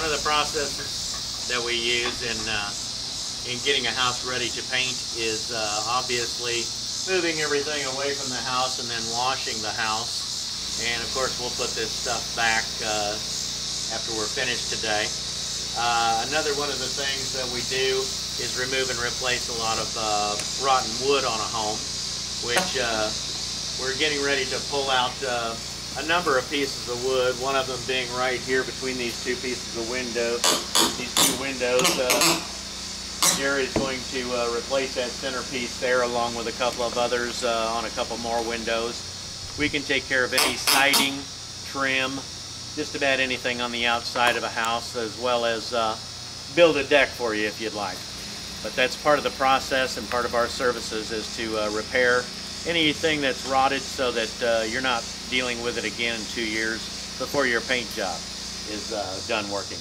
One of the processes that we use in getting a house ready to paint is obviously moving everything away from the house and then washing the house. And of course we'll put this stuff back after we're finished today. Another one of the things that we do is remove and replace a lot of rotten wood on a home, which we're getting ready to pull out a number of pieces of wood, one of them being right here between these two pieces of window. These two windows, Jerry's going to replace that centerpiece there along with a couple of others on a couple more windows. We can take care of any siding, trim, just about anything on the outside of a house, as well as build a deck for you if you'd like. But that's part of the process, and part of our services is to repair anything that's rotted so that you're not dealing with it again in 2 years before your paint job is done working.